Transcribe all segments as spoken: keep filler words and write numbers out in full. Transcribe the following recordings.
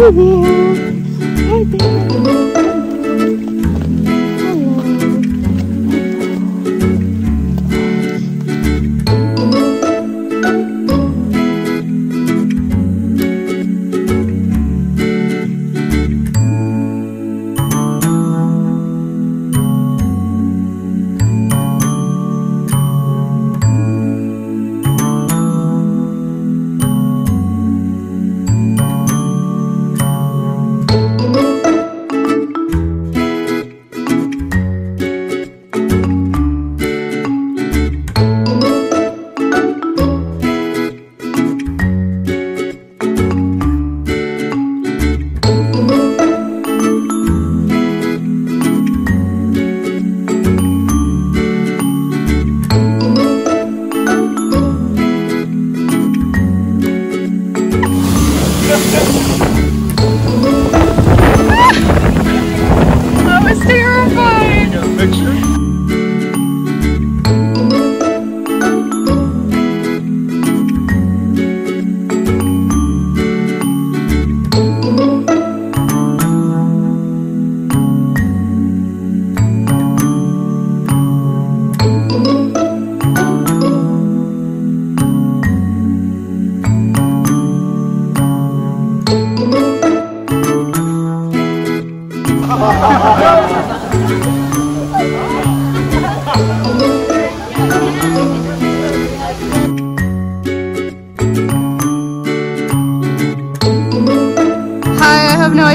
Hey there. Hey there.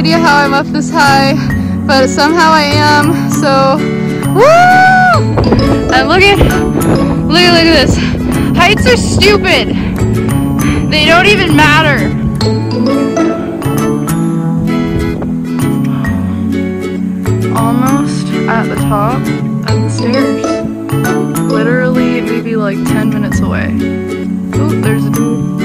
Idea how I'm up this high, but somehow I am. So, woo! And look at, look at, look at this. Heights are stupid. They don't even matter. Almost at the top of the stairs. Literally, maybe like ten minutes away. Oh, there's a dude.